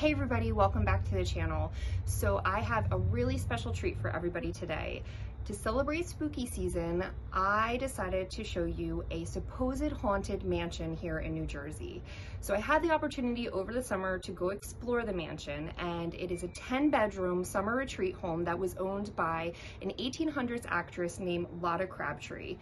Hey everybody, welcome back to the channel. So I have a really special treat for everybody today. To celebrate spooky season, I decided to show you a supposed haunted mansion here in New Jersey. So I had the opportunity over the summer to go explore the mansion, and it is a 10-bedroom summer retreat home that was owned by an 1800s actress named Lotta Crabtree.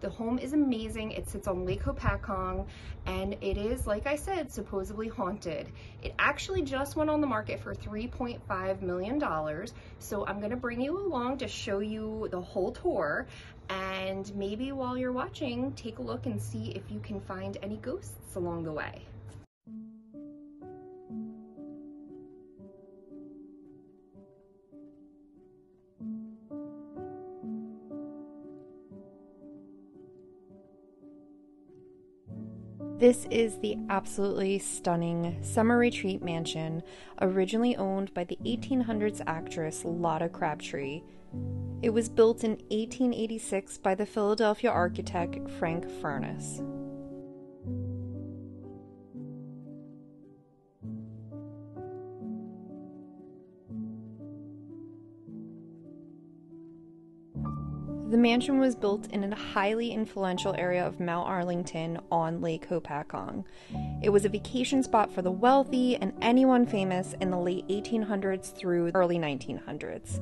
The home is amazing. It sits on Lake Hopatcong, and it is, like I said, supposedly haunted. It actually just went on the market for $3.5 million. So I'm gonna bring you along to show you the whole tour, and maybe while you're watching, take a look and see if you can find any ghosts along the way. This is the absolutely stunning summer retreat mansion, originally owned by the 1800s actress Lotta Crabtree. It was built in 1886 by the Philadelphia architect Frank Furness. The mansion was built in a highly influential area of Mount Arlington on Lake Hopatcong. It was a vacation spot for the wealthy and anyone famous in the late 1800s through early 1900s.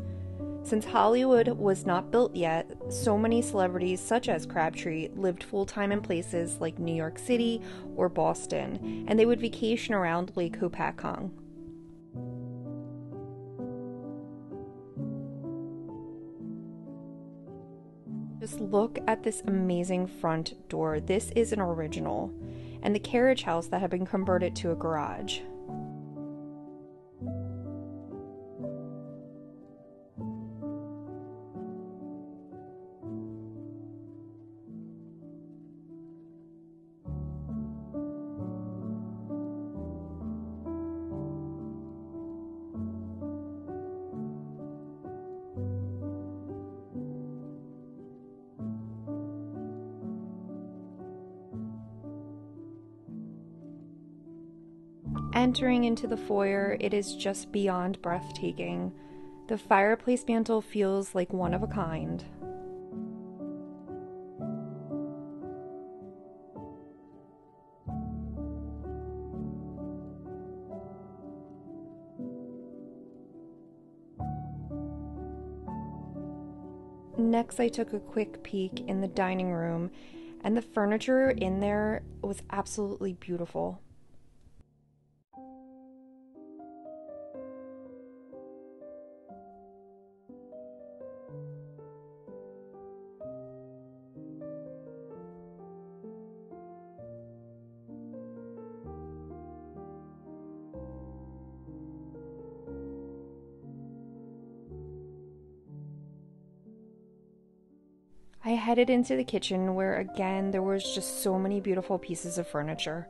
Since Hollywood was not built yet, so many celebrities such as Crabtree lived full-time in places like New York City or Boston, and they would vacation around Lake Hopatcong. Just look at this amazing front door. This is an original, and the carriage house that had been converted to a garage. Entering into the foyer, it is just beyond breathtaking. The fireplace mantel feels like one of a kind. Next, I took a quick peek in the dining room, and the furniture in there was absolutely beautiful. I headed into the kitchen where, again, there was just so many beautiful pieces of furniture.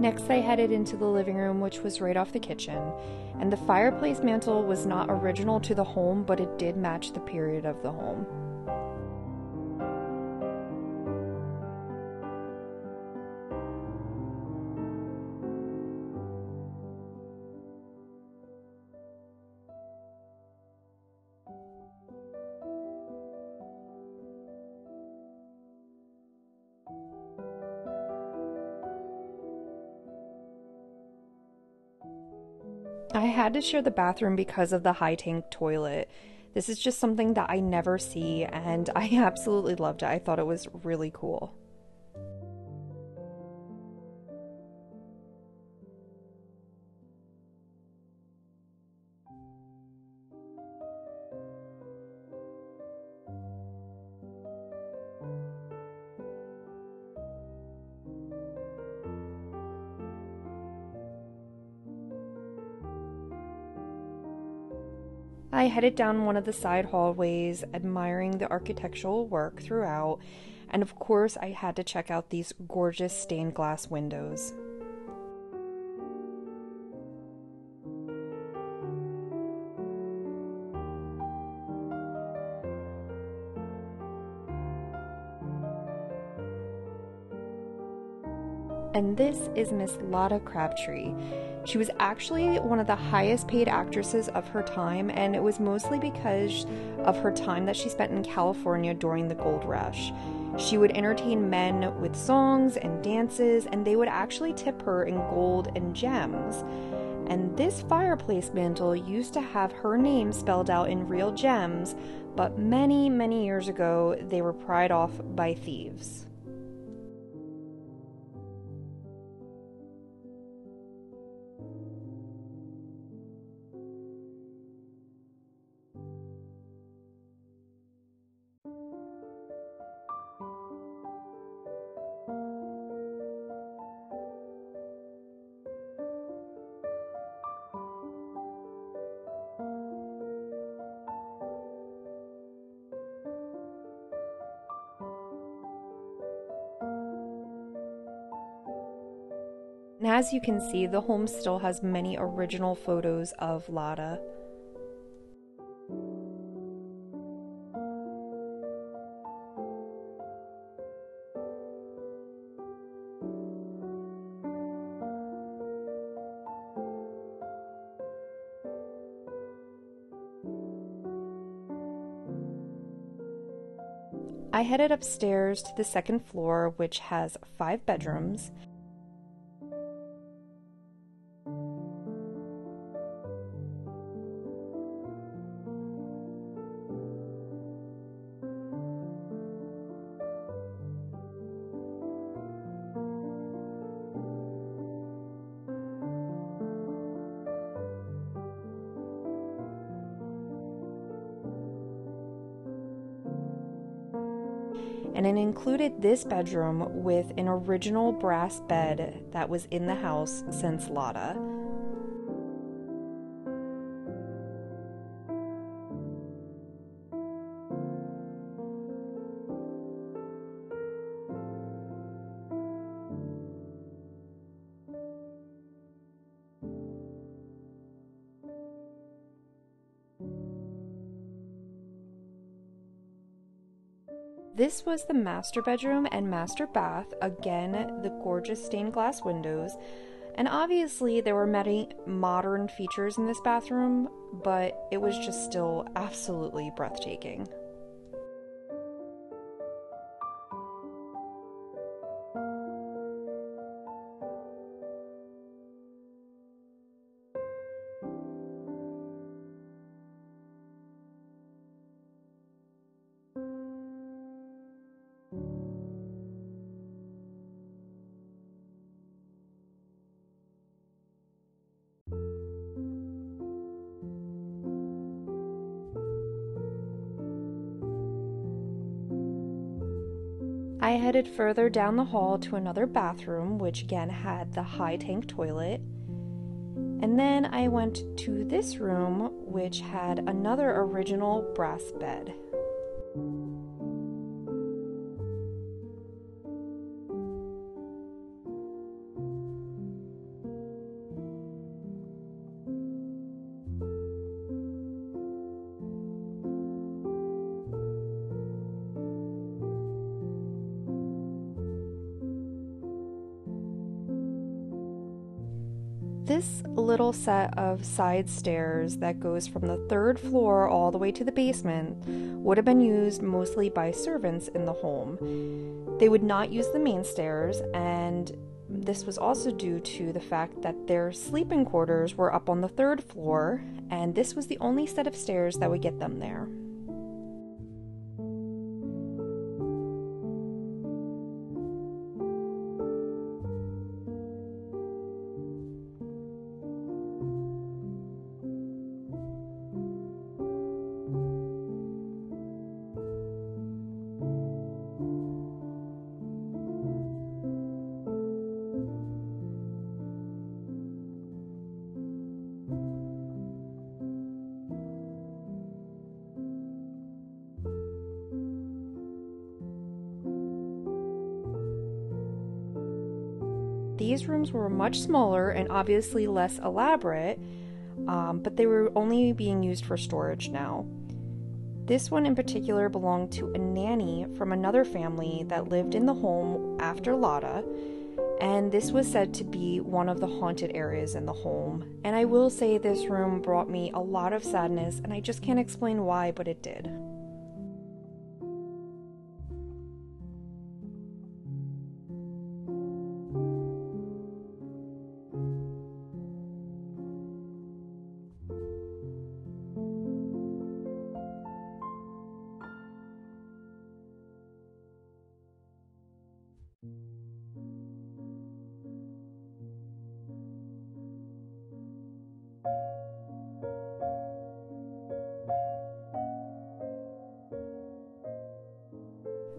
Next, I headed into the living room, which was right off the kitchen, and the fireplace mantel was not original to the home, but it did match the period of the home. I had to share the bathroom because of the high tank toilet. This is just something that I never see, and I absolutely loved it. I thought it was really cool. I headed down one of the side hallways, admiring the architectural work throughout, and of course I had to check out these gorgeous stained glass windows. And this is Miss Lotta Crabtree. She was actually one of the highest paid actresses of her time, and it was mostly because of her time that she spent in California during the gold rush. She would entertain men with songs and dances, and they would actually tip her in gold and gems. And this fireplace mantle used to have her name spelled out in real gems, but many, many years ago, they were pried off by thieves. And as you can see, the home still has many original photos of Lotta. I headed upstairs to the second floor, which has 5 bedrooms. And it included this bedroom with an original brass bed that was in the house since Lotta. This was the master bedroom and master bath, again the gorgeous stained glass windows, and obviously there were many modern features in this bathroom, but it was just still absolutely breathtaking. I headed further down the hall to another bathroom, which again had the high tank toilet. And then I went to this room, which had another original brass bed. This little set of side stairs that goes from the third floor all the way to the basement would have been used mostly by servants in the home. They would not use the main stairs, and this was also due to the fact that their sleeping quarters were up on the third floor, and this was the only set of stairs that would get them there. these rooms were much smaller and obviously less elaborate, but they were only being used for storage now. This one in particular belonged to a nanny from another family that lived in the home after Lotta, and this was said to be one of the haunted areas in the home. And I will say this room brought me a lot of sadness, and I just can't explain why, but it did.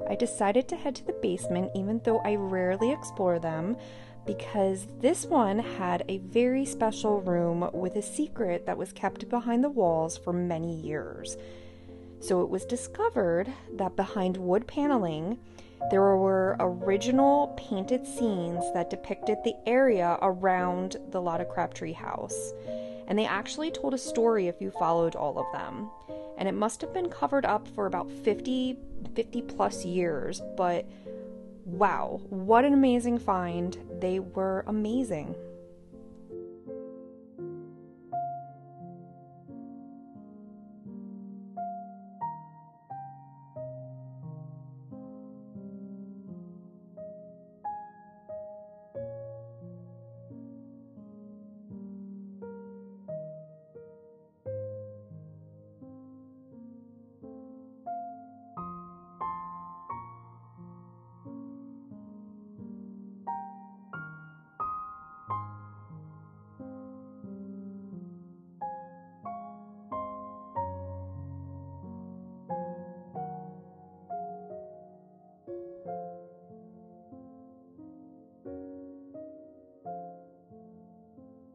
I decided to head to the basement, even though I rarely explore them, because this one had a very special room with a secret that was kept behind the walls for many years. So it was discovered that behind wood paneling, there were original painted scenes that depicted the area around the Lotta Crabtree house. And they actually told a story if you followed all of them. And it must have been covered up for about 50 plus years, but wow, what an amazing find. They were amazing.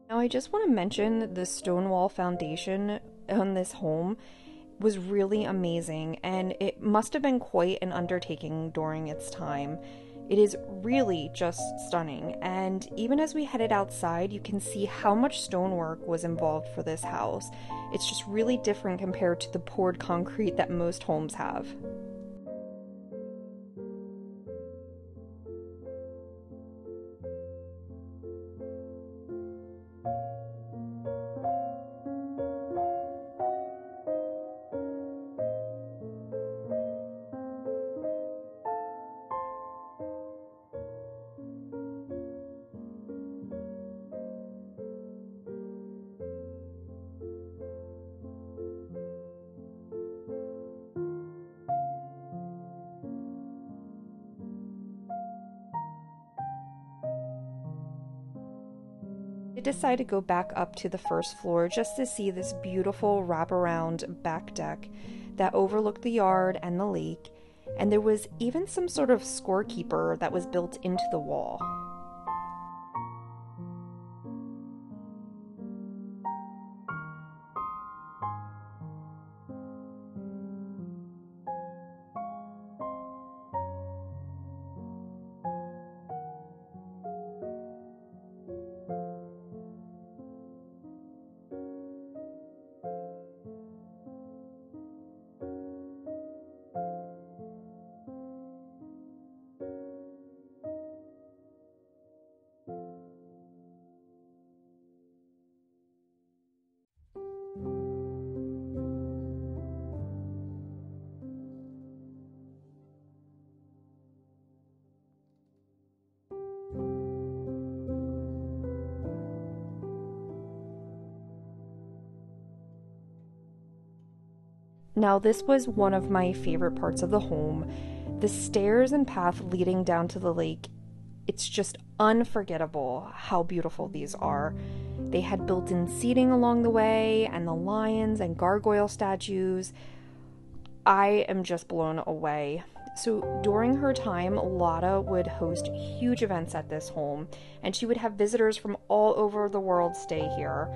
Now, I just want to mention the stone wall foundation on this home was really amazing, and it must have been quite an undertaking during its time. It is really just stunning, and even as we headed outside, you can see how much stonework was involved for this house. It's just really different compared to the poured concrete that most homes have. I decided to go back up to the first floor just to see this beautiful wraparound back deck that overlooked the yard and the lake, and there was even some sort of scorekeeper that was built into the wall. Now, this was one of my favorite parts of the home. The stairs and path leading down to the lake, it's just unforgettable how beautiful these are. They had built-in seating along the way, and the lions and gargoyle statues. I am just blown away. So during her time, Lotta would host huge events at this home, and she would have visitors from all over the world stay here.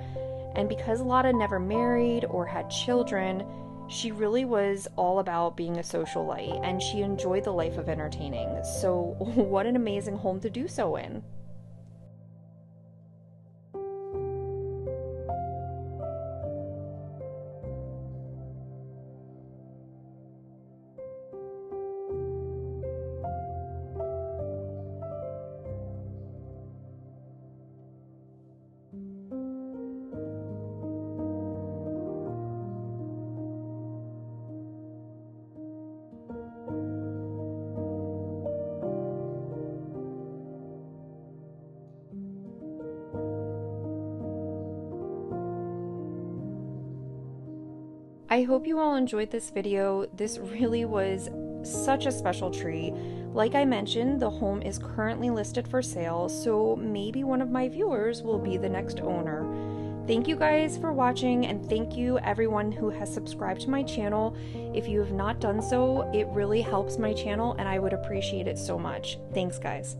And because Lotta never married or had children, she really was all about being a socialite, and she enjoyed the life of entertaining. So what an amazing home to do so in. I hope you all enjoyed this video. This really was such a special tree. Like I mentioned, the home is currently listed for sale, so maybe one of my viewers will be the next owner. Thank you guys for watching, and thank you everyone who has subscribed to my channel. If you have not done so, it really helps my channel and I would appreciate it so much. Thanks guys.